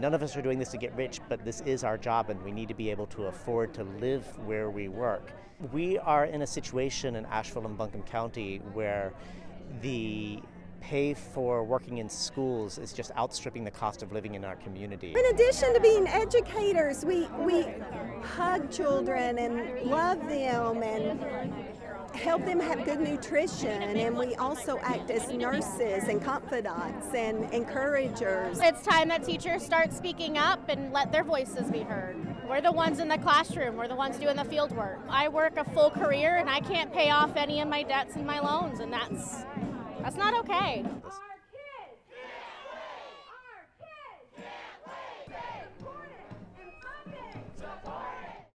None of us are doing this to get rich, but this is our job and we need to be able to afford to live where we work. We are in a situation in Asheville and Buncombe County where the pay for working in schools is just outstripping the cost of living in our community. In addition to being educators, we hug children and love them and help them have good nutrition, and we also act as nurses and confidants and encouragers. It's time that teachers start speaking up and let their voices be heard. We're the ones in the classroom, we're the ones doing the field work. I work a full career and I can't pay off any of my debts and my loans, and that's not okay.